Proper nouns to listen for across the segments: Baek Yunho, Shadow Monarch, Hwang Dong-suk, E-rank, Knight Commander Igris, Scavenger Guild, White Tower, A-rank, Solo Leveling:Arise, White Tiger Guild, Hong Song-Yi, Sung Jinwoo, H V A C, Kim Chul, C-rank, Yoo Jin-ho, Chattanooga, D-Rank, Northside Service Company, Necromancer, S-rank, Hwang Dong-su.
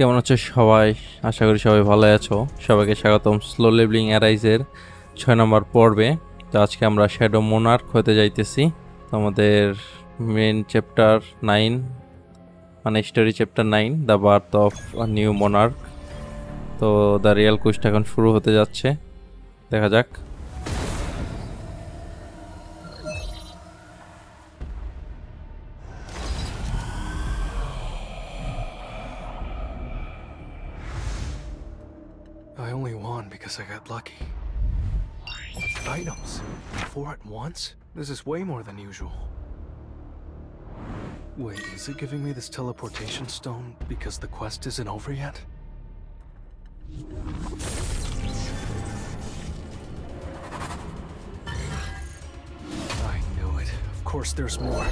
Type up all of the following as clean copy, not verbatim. কেমন আছো সবাই? আশা করি সবাই ভালো আছো। সবাইকে স্বাগতম স্লো লেভেলিং অ্যারাইজের ৬ নম্বর পর্বে। তো আজকে আমরা শ্যাডো মোনার্ক হতে যাইতেছি, আমাদের মেন চ্যাপ্টার 9 মানে story chapter 9 the birth of new monarch. তো দ্য রিয়েল কোয়েস্ট এখন শুরু হতে যাচ্ছে, দেখা যাক। I got lucky. Items? 4 at once? This is way more than usual. Wait, is it giving me this teleportation stone because the quest isn't over yet? I knew it. Of course there's more.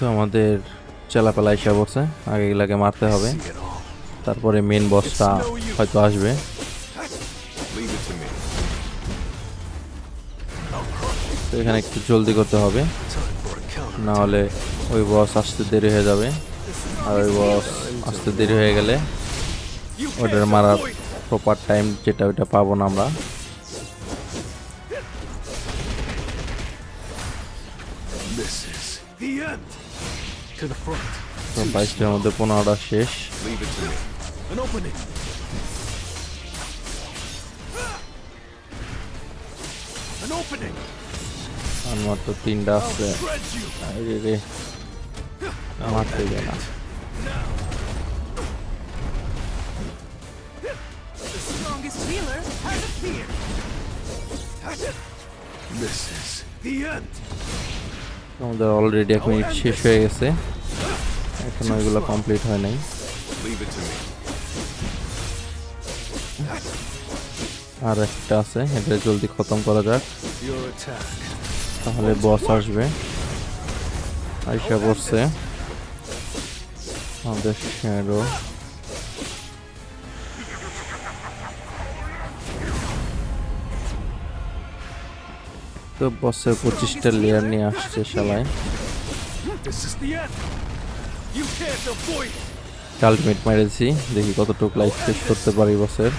তো আমাদের চালাপালা এসে বসে, আগে এগুলাকে মারতে হবে, তারপরে main বসটা হয়তো আসবে। তো এখানে একটু জলদি করতে হবে, নাহলে ওই বস আসতে দেরি হয়ে যাবে, আর ওই বস আসতে দেরি হয়ে গেলে ওটার মারার প্রপার টাইম যেটা ওইটা পাবো না আমরা। To the front. So based on the Ponada Shesh. Leave it to me. And open it. An opening. And what the thing does I really I'm not doing that. The strongest healer has appeared. This is the end. আমাদের already 1 minute শেষ হয়ে গেছে, এখন ওইগুলো complete হয় নাই। আর একটা আছে, এটা জলদি খতম করা যাক, তাহলে বস আসবে। আইসা পড়ছে আমাদের শ্যাডো। তো বসের 25টা লেয়ার নিয়ে আসছে শালায়। আলটিমেট মেরেছি, দেখি কতটুক লাইফ শেষ করতে পারি বসের।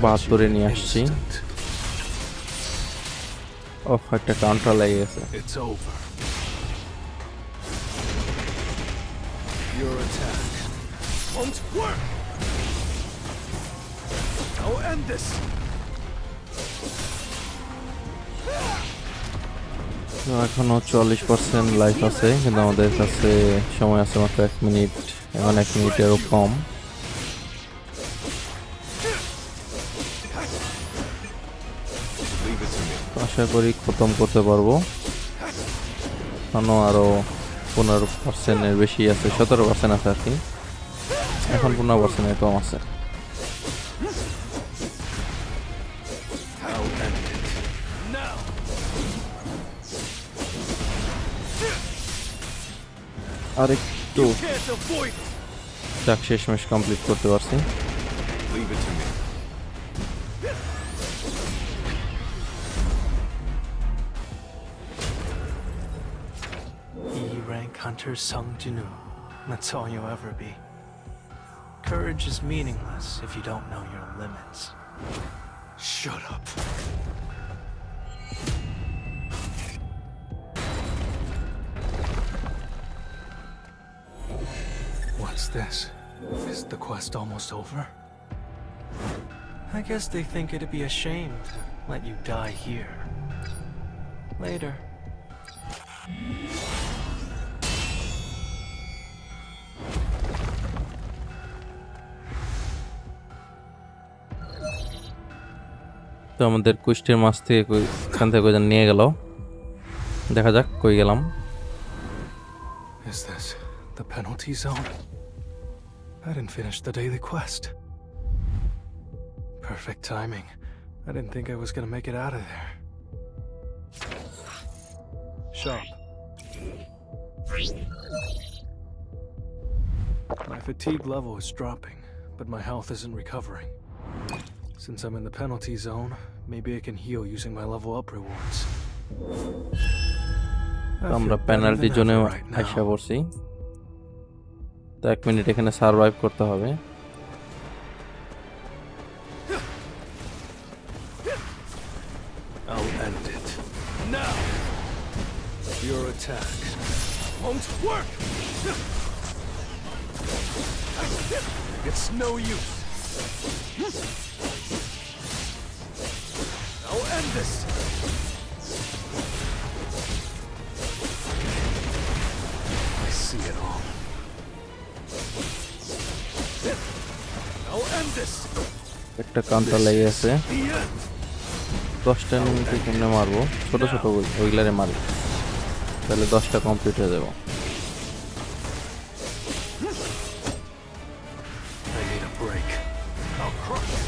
72 নিয়ে আসছি। ওহ, একটা কাউন্টার লেগে গেছে। এখনো 40% লাইফ আছে, কিন্তু আমাদের কাছে সময় আছে মাত্র 1 মিনিট, এখন 1 মিনিটেরও কম। আশা করি খতম করতে পারবো, এখনো আরো 15%-এর বেশি আছে, 17% আছে আর কি, এখন 15%-এর কম আছে। আর একটু শেষমেশ কমপ্লিট করতে পারছি। E-rank hunter Sung Jinwoo. That's all you'll ever be. Courage is meaningless if you don't know your limits. Shut up. This is the quest almost over? I guess they think it'd be a shame to let you die here. Later. তো আমাদের কুষ্টির মাছ থেকে ওইখান থেকে ওজন নিয়ে গেল, দেখা যাক কই গেলাম। Is this the penalty zone? I didn't finish the daily quest. Perfect timing. I didn't think I was gonna make it out of there. Shop. My fatigue level is dropping, but my health isn't recovering. Since I'm in the penalty zone, maybe I can heal using my level up rewards. আমরা penalty জোনে আশা করছি তো 1 minute এখানে survive করতে হবে I'll end it now your attack won't work it's no use I'll end this See it all. I'll end this. একটা কান্তা লাগি আছে 10টা নিতে কেমনে মারবো ছোট ছোট ওইগুলারে মারি তাহলে 10টা কমপ্লিট হয়ে যাবে I need a break. I'll crush it.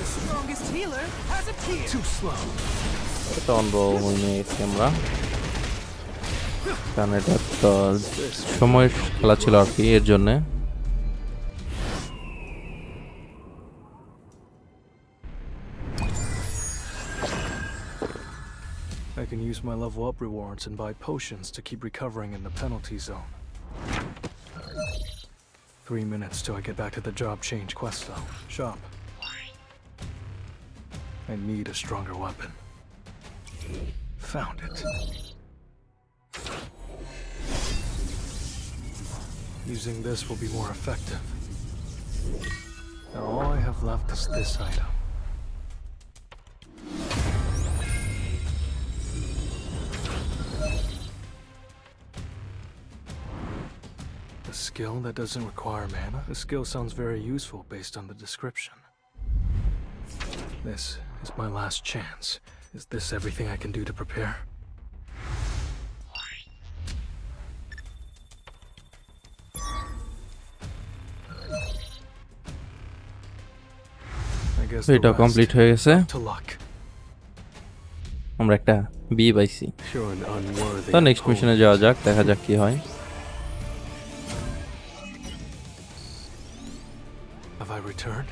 The strongest healer has appeared. Too slow. Put on bro we need camera. কারণ এটা তো সময় খেলা ছিল আর কি এর জন্য I can use my level up rewards and buy potions to keep recovering in the penalty zone. 3 minutes till I get back to the job change quest though. Shop. I need a stronger weapon. Found it. Using this will be more effective. Now all I have left is this item. A skill that doesn't require mana? This skill sounds very useful based on the description. This is my last chance. Is this everything I can do to prepare? এটা complete হয়ে গেছে আমরা একটা B পাইছি তো next মিশনে যাওয়া যাক দেখা যাক কি হয় Have I returned?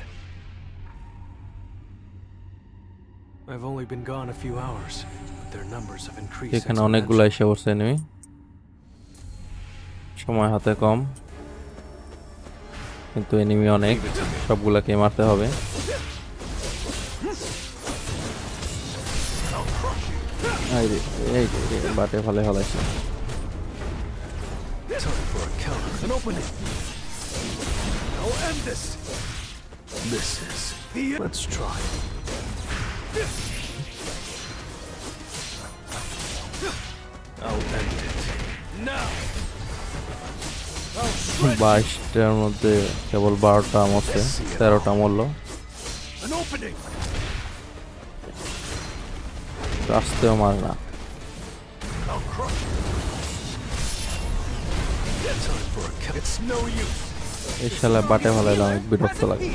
I've only been gone a few hours but their numbers have increased এখানে অনেকগুলো এসে পড়ছে এনিমি সময় হাতে কম কিন্তু এনিমি অনেক সবগুলোকে মারতে হবে আইরে এই বাটে ফলে হলাইছে বাইশটার মধ্যে কেবল 12টা মরছে 13টা মরল রাস্তায় মার না এই শালা বাটে ফেলাইলাম এক বিরক্ত লাগে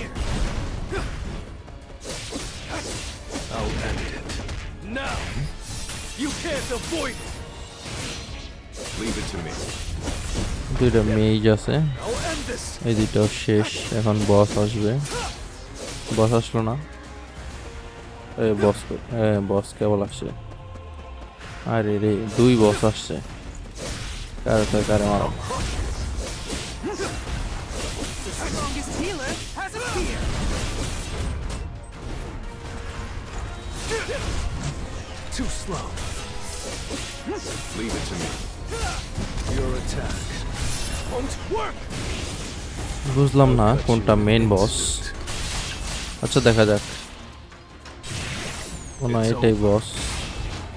দুইটা মেজ আছে এই দুটো শেষ এখন বস আসবে বস আসলো না এই বস বস কেবল আসছে আরে রে দুই বস আসছে কার তো কারে মারো Too slow. Leave it to me. Your attack won't work. বুঝলাম না কোনটা মেইন বস আচ্ছা দেখা যাক ওনা এটাই বস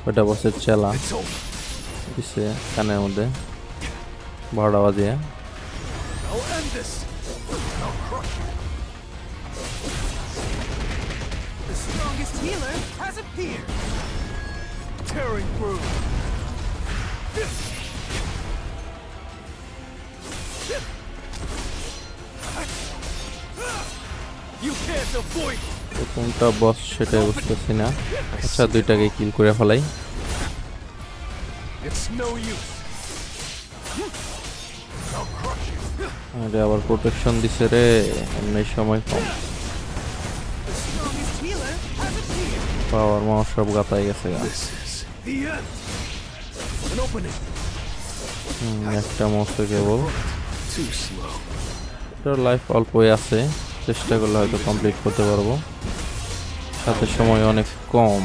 ওটা বসের চালা পিছে কানের মধ্যে বড় আওয়াজ দিয়ে কোনটা বস সেটাই বুঝতেছি না আচ্ছা দুইটাকে কিল করে ফেলাই আরে আবার প্রোটেকশন দিছে রে এমনি সময় কম পাওয়ার মা সব গাতাই গেছে একটা মস্তে কেবল তোর লাইফ অল্পই আছে চেষ্টা করলে হয়তো কমপ্লিট করতে পারবো সাথে সময় অনেক কম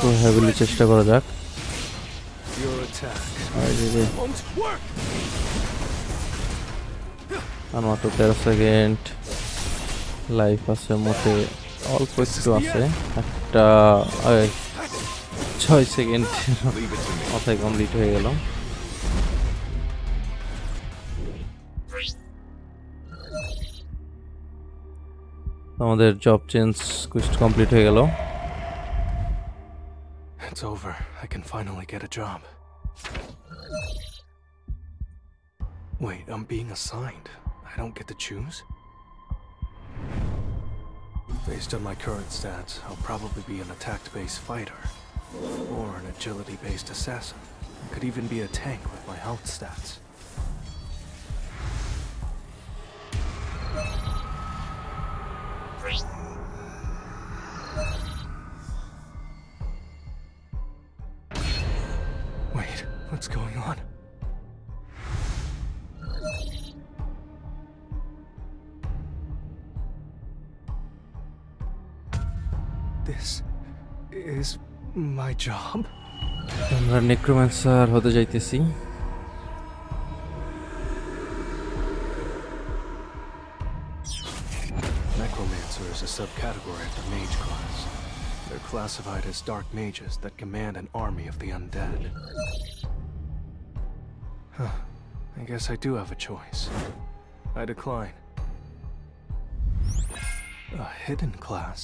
তো হেভিলি চেষ্টা করা যাক আমার তো 13 সেকেন্ড লাইফ আছে মোটে অল্প একটু আছে একটা 6 সেকেন্ড অথায় কমপ্লিট হয়ে গেল আমাদের জব চেঞ্জ কোয়েস্ট কমপ্লিট হয়ে গেল It's over. I can finally get a job. Wait, I'm being assigned. I don't get to choose? Based on my current stats, I'll probably be an attack-based fighter. Or an agility-based assassin. Could even be a tank with my health stats. Wait, what's going on? This is my job? Amra necromancer hote jaitesi. Necromancer is a subcategory of the mage class. They're classified as dark mages that command an army of the undead. Huh. I guess I do have a choice. I decline. A hidden class?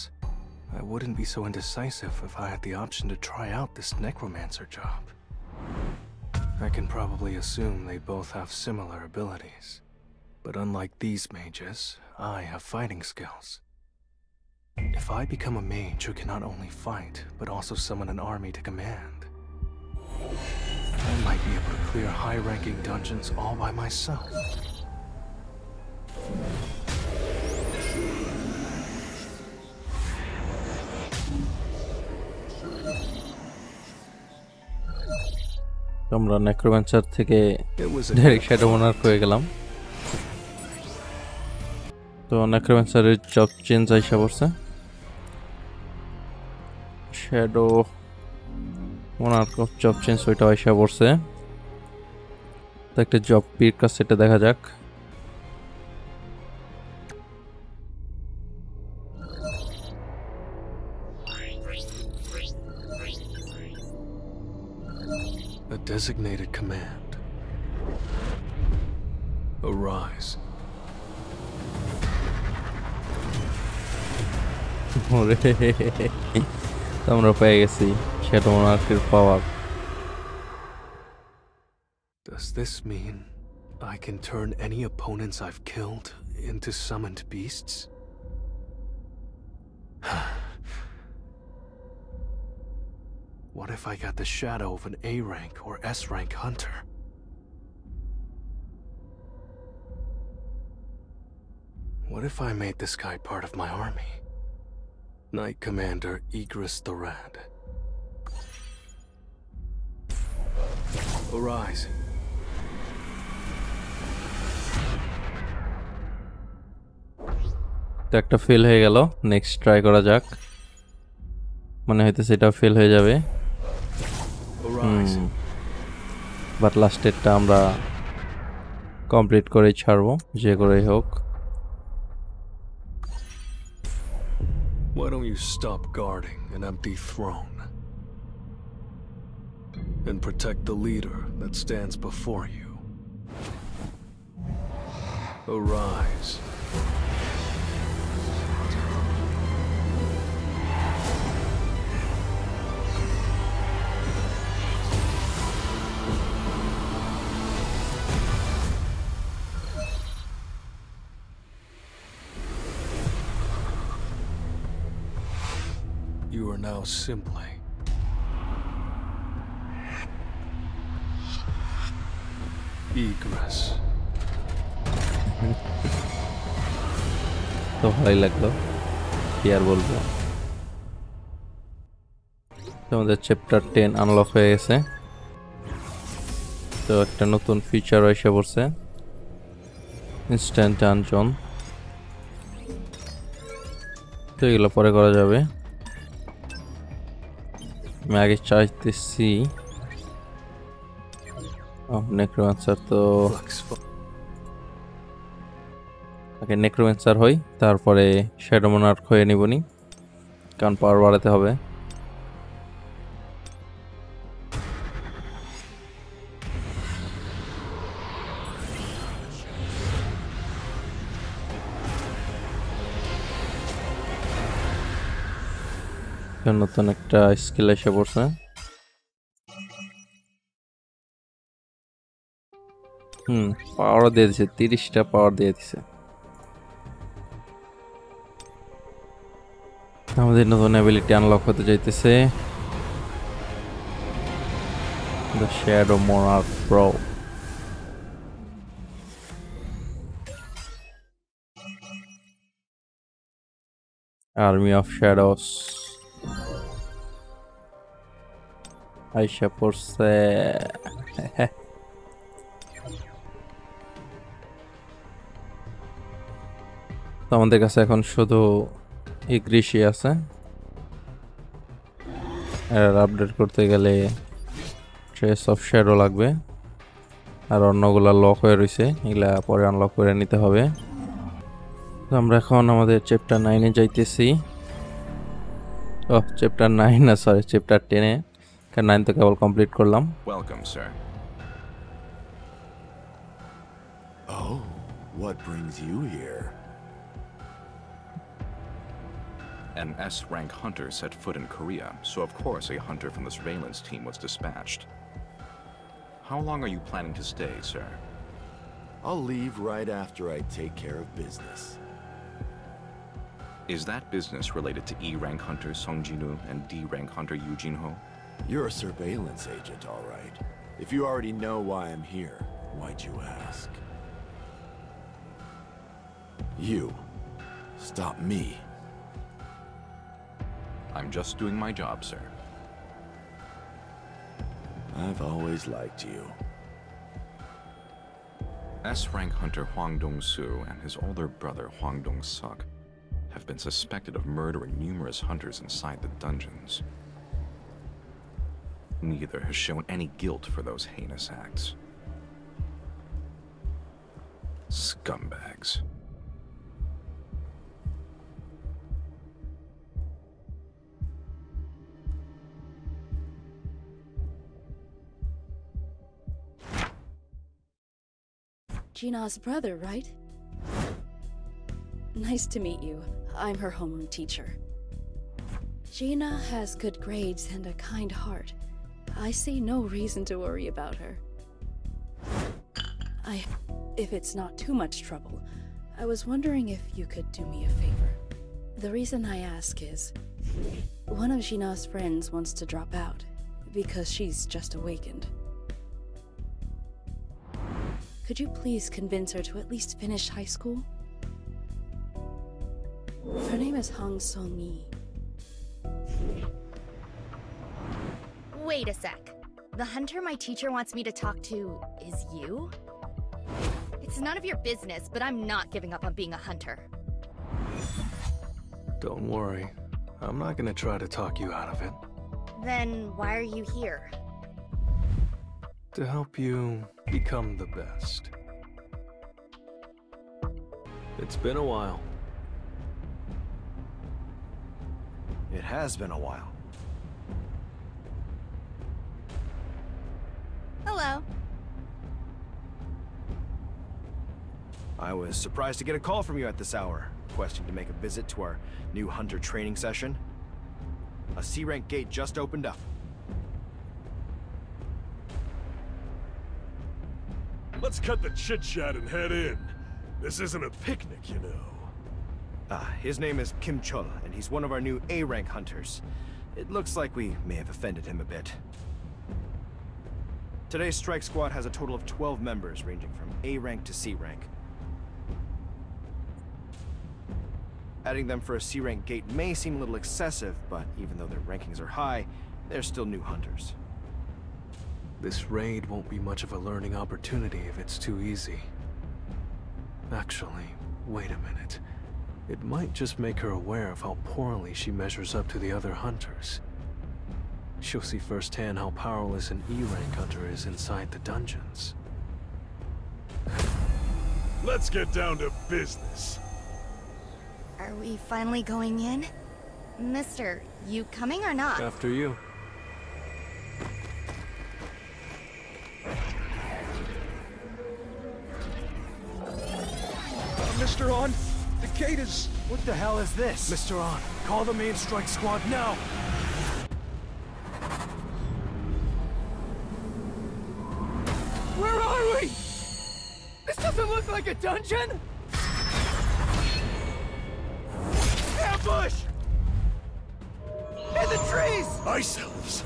I wouldn't be so indecisive if I had the option to try out this necromancer job. I can probably assume they both have similar abilities. But unlike these mages, I have fighting skills. If I become a mage who can not only fight, but also summon an army to command, I might be able to clear high-ranking dungeons all by myself. আমরা necromancer থেকে direct shadow monarch হয়ে গেলাম তো necromancer এর job change আইসা পড়ছে shadow monarch of job change ওইটা আইসা পড়ছে তো একটা job peer কাছে এটা দেখা যাক A designated command arise ওরে তোমরা পেয়ে গেছি Shadow Monarch's power Does this mean I can turn any opponents I've killed into summoned beasts? What if I got the shadow of an A-rank or S-rank hunter? What if I made this guy part of my army? Knight Commander Igris the Red. Arise. একটা fail হয়ে গেল next try করা যাক মনে হইতেছে এটা fail হয়ে যাবে বাট লাস্টেরটা আমরা কমপ্লিট করে ছাড়বো যে করেই হোক Why don't you stop guarding an empty throne and protect the leader that stands before you Arise You are now simply Igris. तो भाई लगता यार बोल रहा तो हमारे चैप्टर 10 अनलॉक है ऐसे तो एक नतुन फीचर ऐसे बोलते इंस्टेंट डंजन तो ये लोग परे करा जावे मैं आगे चाहते सी अब नेक्रोमांसर तो আগে নেক্রোম্যান্সার হই তারপরে শ্যাডো মনার্ক হয়ে নিবনি কারণ পাওয়ার বাড়াতে হবে নতুন একটা স্কিল এসে পড়ছে পাওয়ার দিয়ে দিছে 30টা পাওয়ার দিয়ে দিছে আমাদের নতুন এবিলিটি আনলক হতে যাইতেছে the shadow monarch pro army of shadows আইসা পড়ছে তো আমাদের কাছে এখন শুধু ইগ্রিসি আছে এর আপডেট করতে গেলে ট্রেস অফ শ্যাডো লাগবে আর অন্যগুলা লক হয়ে রইছে এগুলা পরে আনলক করে নিতে হবে তো আমরা এখন আমাদের চ্যাপ্টার 9 এ যাইতেছি ও চ্যাপ্টার 9 না সরি চ্যাপ্টার 10 এ কারণ 9 তো কেবল কমপ্লিট করলাম welcome sir Oh, what brings you here? An S-rank hunter set foot in Korea, so of course a hunter from the surveillance team was dispatched. How long are you planning to stay, sir? I'll leave right after I take care of business. Is that business related to E-rank hunter Sung Jinwoo and D-rank hunter Yoo Jin-ho? You're a surveillance agent, all right. If you already know why I'm here, why'd you ask? You. Stop me. I'm just doing my job, sir. I've always liked you. S-rank hunter Hwang Dong-su and his older brother Hwang Dong-suk have been suspected of murdering numerous hunters inside the dungeons. Neither has shown any guilt for those heinous acts. Scumbags. Jina's brother, right? Nice to meet you. I'm her homeroom teacher. Jina has good grades and a kind heart. I see no reason to worry about her. If it's not too much trouble, I was wondering if you could do me a favor. The reason I ask is, one of Jina's friends wants to drop out because she's just awakened. Could you please convince her to at least finish high school? Her name is Hong Song-Yi. Wait a sec. The hunter my teacher wants me to talk to is you? It's none of your business, but I'm not giving up on being a hunter. Don't worry. I'm not gonna try to talk you out of it. Then why are you here? To help you become the best. It's been a while. It has been a while. Hello. I was surprised to get a call from you at this hour, requesting to make a visit to our new hunter training session. A C-rank gate just opened up. Let's cut the chit-chat and head in. This isn't a picnic, you know. His name is Kim Chul, and he's one of our new A-rank hunters. It looks like we may have offended him a bit. Today's strike squad has a total of 12 members, ranging from A-rank to C-rank. Adding them for a C-rank gate may seem a little excessive, but even though their rankings are high, they're still new hunters. This raid won't be much of a learning opportunity if it's too easy. Actually, wait a minute. It might just make her aware of how poorly she measures up to the other hunters. She'll see firsthand how powerless an E-rank hunter is inside the dungeons. Let's get down to business. Are we finally going in? Mister, you coming or not? After you. Mr. On, the gate is... What the hell is this? Mr. On, call the main strike squad now! Where are we? This doesn't look like a dungeon! Ambush! In the trees! Ice elves!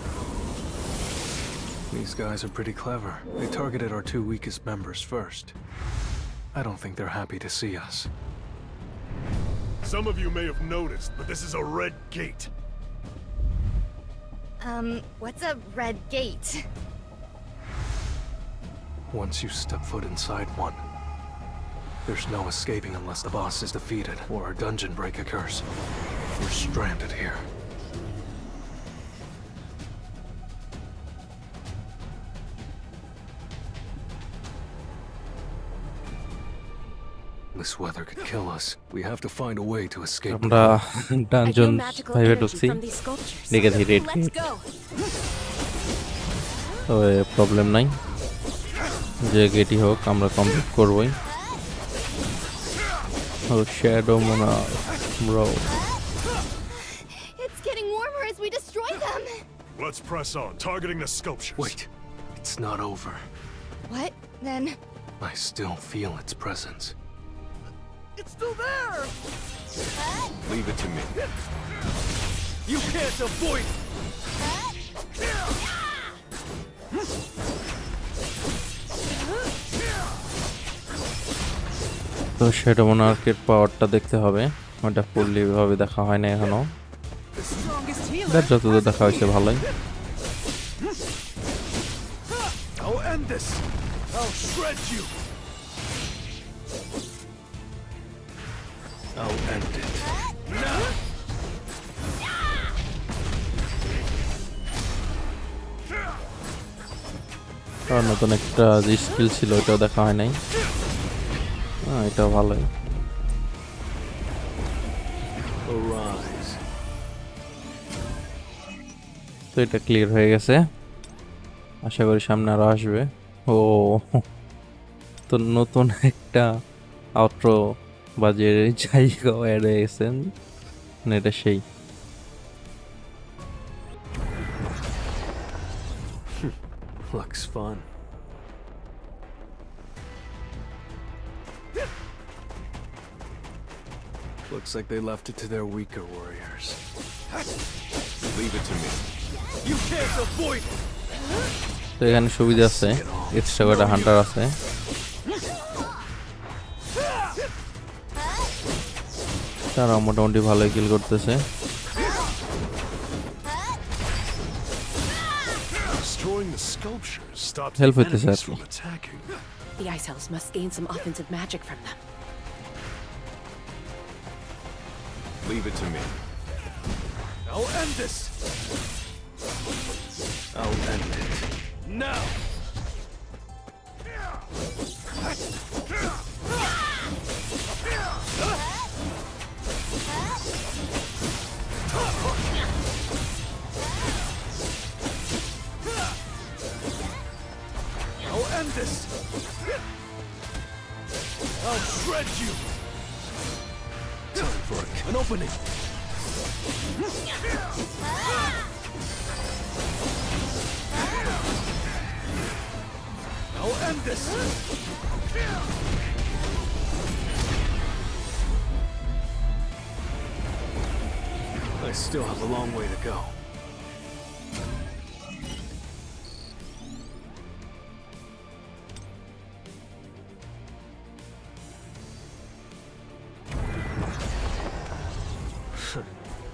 These guys are pretty clever. They targeted our two weakest members first. I don't think they're happy to see us. Some of you may have noticed, but this is a red gate. What's a red gate? Once you step foot inside one, there's no escaping unless the boss is defeated or a dungeon break occurs. We're stranded here. This weather could kill us. We have to find a way to escape. Dungeons. Let's go. So problem nine. Je gate hook. Amra complete korbo. Oh, Shadow Monarch, bro. It's getting warmer as we destroy them. Let's press on, targeting the sculptures. Wait, it's not over. What then? I still feel its presence. It's still there. Leave it to me. You can't avoid তো Shadow Monarch's power-ta দেখতে হবে ওটা পড়লে ভাবে দেখা হয় না এখনো that's যত দেখা হয়েছে ভালোই I'll end this I'll shred you I'll end it no. আর নতুন একটা যে স্কিল ছিল ওটাও দেখা হয় নাই এটা ভালোই তো এটা ক্লিয়ার হয়ে গেছে আশা করি সামনে আর আসবে ও তো নতুন একটা আউটরো বাজারে জায়গা অ্যাড হয়েছে এটা সেই looks fun Looks like they left it to their weaker warriors. Leave it to me. You can't avoid it. So এখানে সুবিধা আছে এক্সট্রা একটা হান্টার আছে তারা মোটামুটি ভালোই কিল করতেছে হেল্প হইতেছে আর কি The ice elves must gain some offensive magic from them. Leave it to me. I'll end this. I'll end it. Now. I'll end this. I'll shred you. Time for it. An opening. I'll end this. I still have a long way to go.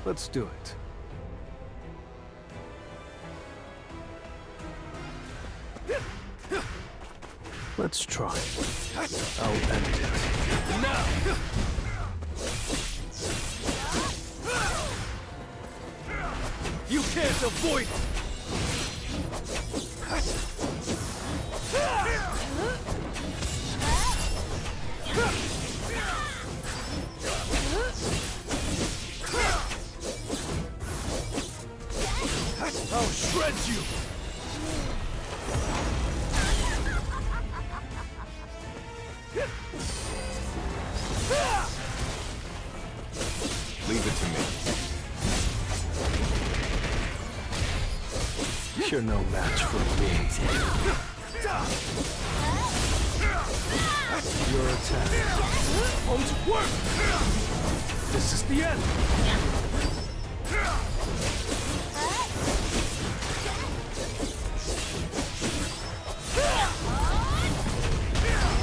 Let's do it. Let's try. I'll end it. No! You can't avoid it! I'll shred you! You're no match for me. Your attack won't work! This is the end! I'll end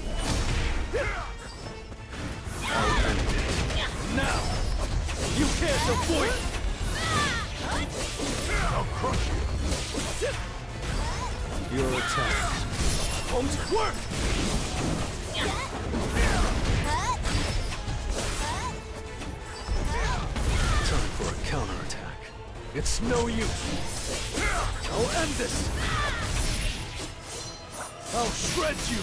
it. Now! You can't avoid it! I'll crush you. Your attack won't work! Time for a counterattack. It's no use. I'll end this! I'll shred you!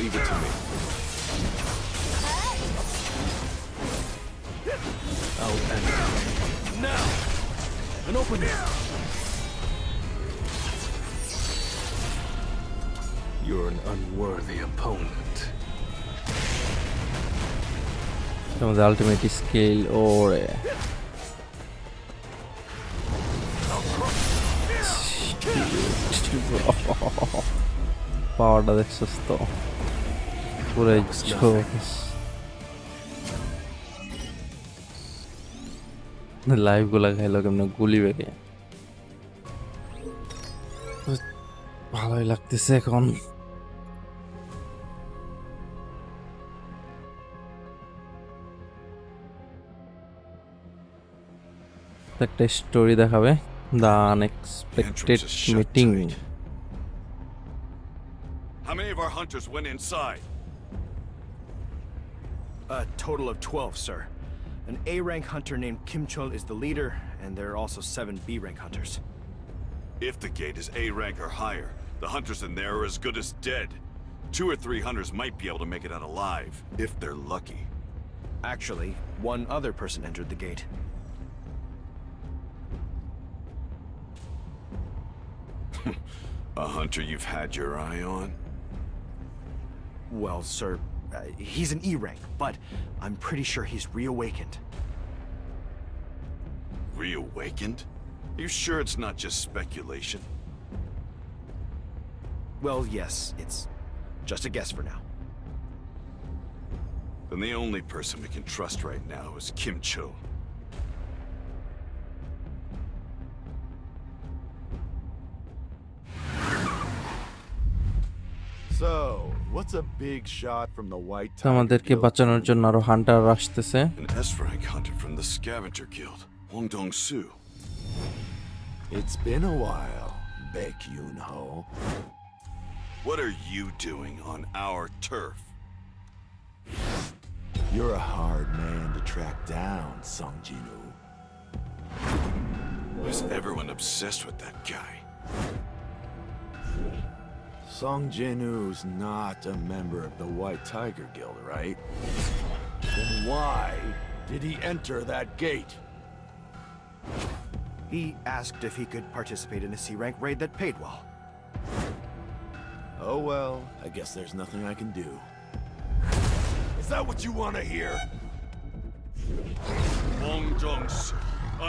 Leave it to me. I'll end it. Now! An opening! You're an unworthy opponent. So the ultimate skill or power of the what a choice. The life go like hello, I'm not gully. I like the second. একটা story দেখাবে the unexpected meeting How many of our hunters went inside? A total of 12, sir. An A-rank hunter named Kim Chul is the leader, and there are also 7 B-rank hunters. If the gate is A-rank or higher, the hunters in there are as good as dead. 2 or 3 hunters might be able to make it out alive, if they're lucky. Actually, 1 other person entered the gate. A hunter you've had your eye on? Well, sir, he's an E-rank, but I'm pretty sure he's reawakened. Reawakened? Are you sure it's not just speculation? Well, yes, it's just a guess for now. Then the only person we can trust right now is Kim Chul. So, what's a big shot from the White Tower? An S-rank hunter from the Scavenger Guild, Hwang Dong-su. It's been a while, Baek Yunho. What are you doing on our turf? You're a hard man to track down, Sung Jinwoo. Why is everyone obsessed with that guy? Sung Jinwoo's not a member of the White Tiger Guild, right? Then why did he enter that gate? He asked if he could participate in a C-rank raid that paid well. Oh well, I guess there's nothing I can do. Is that what you want to hear? Hwang Dong-su,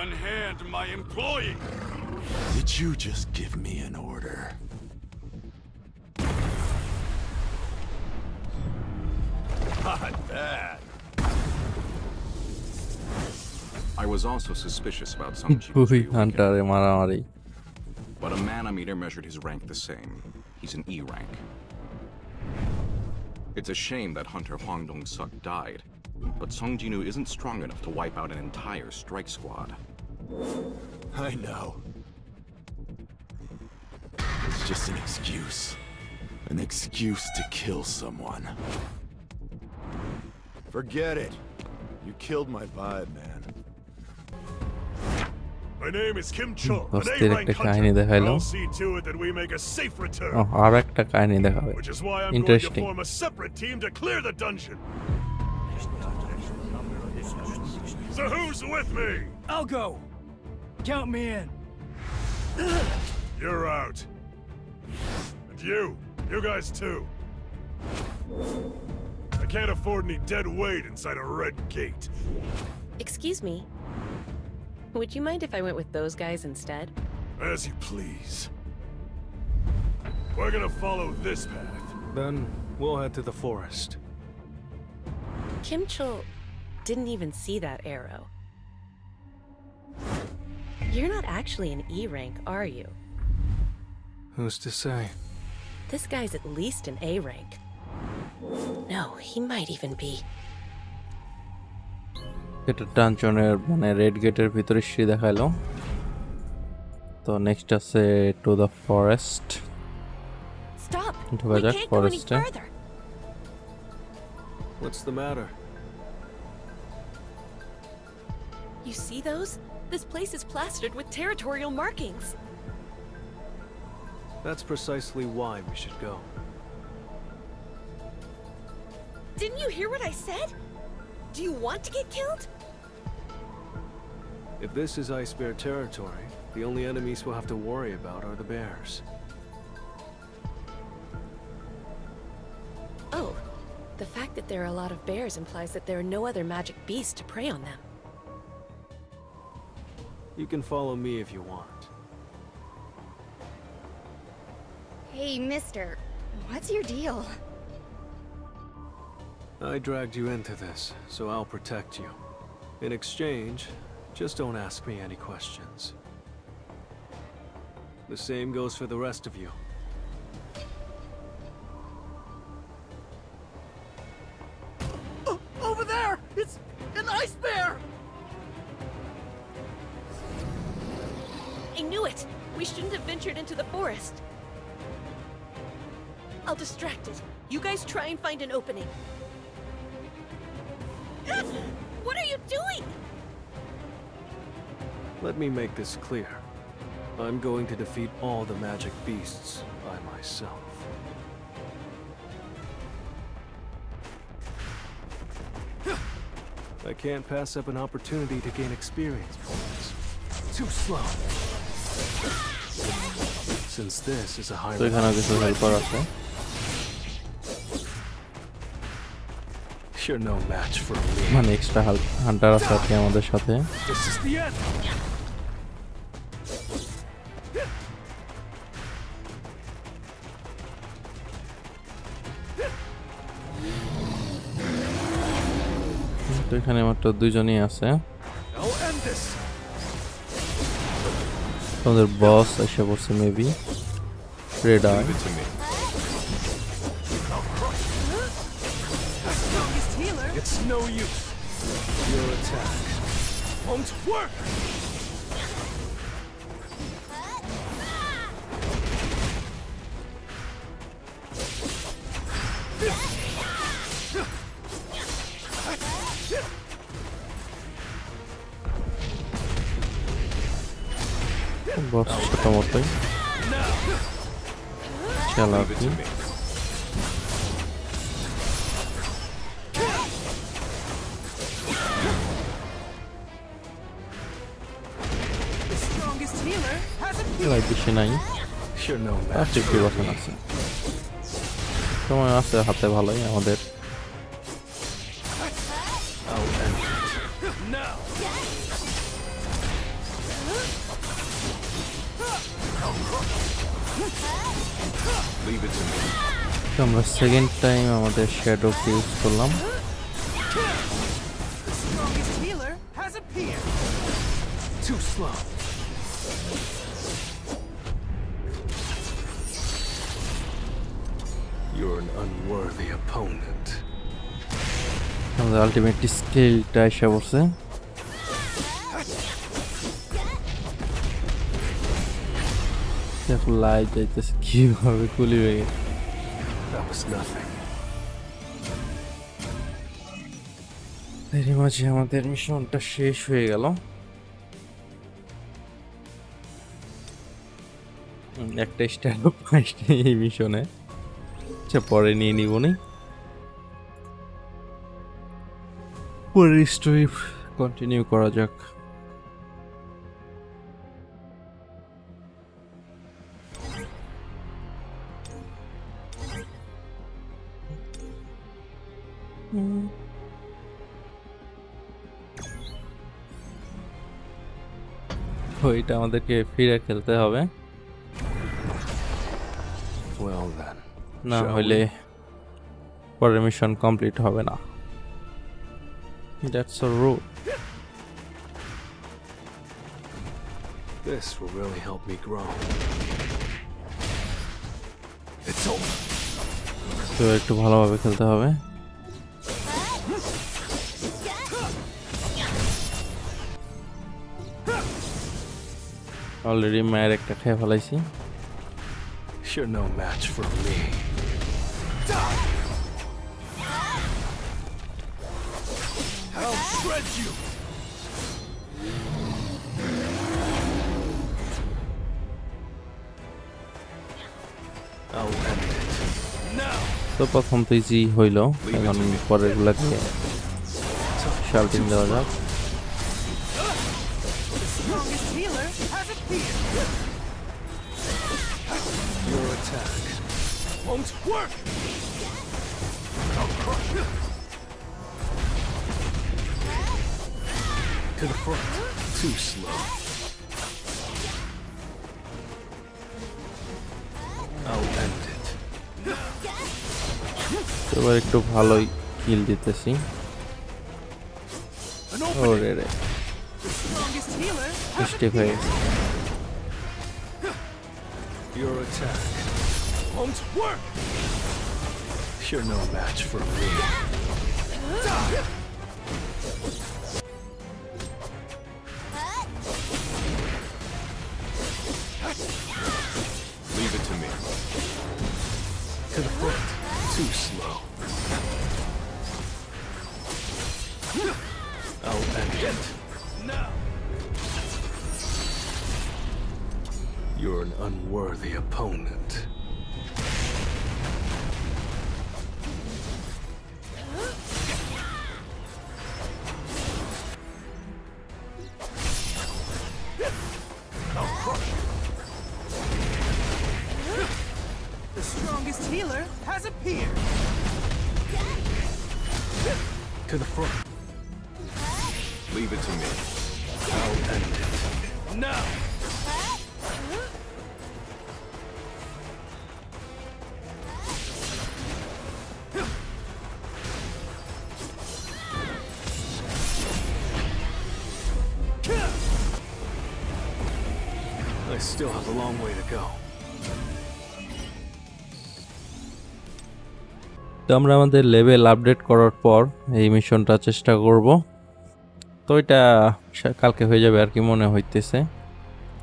unhand my employee! Did you just give me an order? Not bad. I was also suspicious about Sung Jinwoo, but a manometer measured his rank the same. He's an E-rank. It's a shame that hunter Hwang Dong-su died, But Sung Jinwoo isn't strong enough to wipe out an entire strike squad. I know. It's just an excuse. An excuse to kill someone. Forget it. You killed my vibe, man. My name is Kim Chul, an A-rank hunter. I'll see to it that we make a safe return. Which is why I'm going to form a separate team to clear the dungeon. So who's with me? I'll go. Count me in. You're out. And you guys too. I can't afford any dead weight inside a red gate. Excuse me. Would you mind if I went with those guys instead? As you please. We're gonna follow this path. Then we'll head to the forest. Kim Chul didn't even see that arrow. You're not actually an E-rank, are you? Who's to say? This guy's at least an A-rank. No, he might even be. এটা ডানজনের মানে red গেটের ভিতরে C দেখালো তো next আছে to the forest stop ঢোকা যাক ফরেস্টে What's the matter? You see those? This place is plastered with territorial markings. That's precisely why we should go. Didn't you hear what I said? Do you want to get killed? If this is ice bear territory, the only enemies we'll have to worry about are the bears. Oh, the fact that there are a lot of bears implies that there are no other magic beasts to prey on them. You can follow me if you want. Hey, mister, what's your deal? I dragged you into this, so I'll protect you. In exchange, just don't ask me any questions. The same goes for the rest of you. Oh, over there! It's an ice bear! I knew it! We shouldn't have ventured into the forest. I'll distract it. You guys try and find an opening. What are you doing? Let me make this clear. I'm going to defeat all the magic beasts by myself. I can't pass up an opportunity to gain experience points. Too slow. Since this is a high level. You're no match for me. One extra hunter is with us. This is the end. So এখানে মাত্র দুইজনই আছে। Another boss এসে বসে maybe. Red eye. It's no use. Your attack won't work. Boss, like the shinai. Sure no match. Someone else had to have a lot of. Leave it to me. Come the second time I want a shadow fuse column. The strongest healer has appeared. Too slow. You're an unworthy opponent. আমাদের ultimate স্কিলটা এসে পড়ছে দেখো light যাইতেছে কিভাবে খুলি হয়ে গেছে এরই মাঝে আমাদের মিশনটা শেষ হয়ে গেল একটা স্ট্যান্ড আপ এই মিশনে আচ্ছা পরে নিয়ে নিব না পরে স্টোরি কন্টিনিউ করা যাক এটা আমাদেরকে ফিরে খেলতে হবে না হলে পরের মিশন কমপ্লিট হবে না That's a rule. This will really help me grow. It's over. তো একটু ভালোভাবে খেলতে হবে Already মায়ের একটা খেয়ে ফেলাইছি You're no match for me. I'll shred you. I'll end it now. So perform to easy hoilo. I'm going for regular shouting the other. Your attack won't work. I'll crush you. To the front. Too slow. I'll end it. So we're going to bhaloy kill ditechi. Oh, re. Your attack won't work. You're no match for me. Leave it to me. To the front. Too slow. I'll end it now. You're an unworthy opponent. I'll crush you. The strongest healer has appeared. To the front. Leave it to me. I'll end it now. Still have a long way to go. তো আমরা আমাদের level update করার পর এই মিশনটা চেষ্টা করব তো এটা কালকে হয়ে যাবে আর কি মনে হইতেছে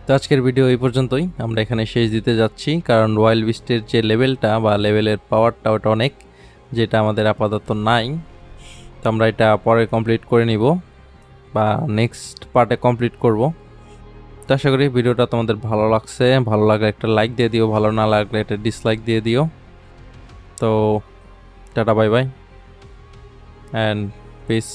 তো আজকের ভিডিও এই পর্যন্তই আমরা এখানে শেষ দিতে যাচ্ছি কারণ রয়্যাল বিস্টের যে লেভেলটা বা লেভেলের পাওয়ারটা ওটা অনেক যেটা আমাদের আপাতত নাই তো আমরা এটা পরে কমপ্লিট করে নিব বা নেক্সট পার্টে কমপ্লিট করব আশা করি ভিডিওটা তোমাদের ভালো লাগছে ভালো লাগলে একটা লাইক দিয়ে দিও ভালো না লাগলে একটা ডিসলাইক দিয়ে দিও তো tata bye bye and piece